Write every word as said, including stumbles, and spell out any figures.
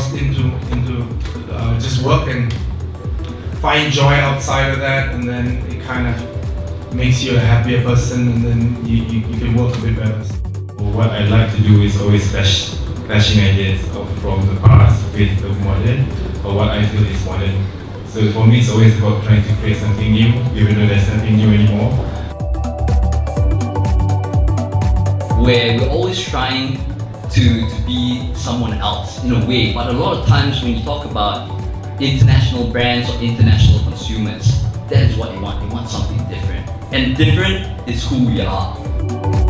else into into uh, just work and find joy outside of that, and then it kind of makes you a happier person, and then you, you, you can work a bit better. What I like to do is always clash, clashing ideas of, from the past with the modern, or what I feel is modern. So for me it's always about trying to create something new, even though there's nothing new anymore. Where we're always trying to, to be someone else in a way, but a lot of times when you talk about international brands or international consumers, that is what they want. They want something different. And different is who we are.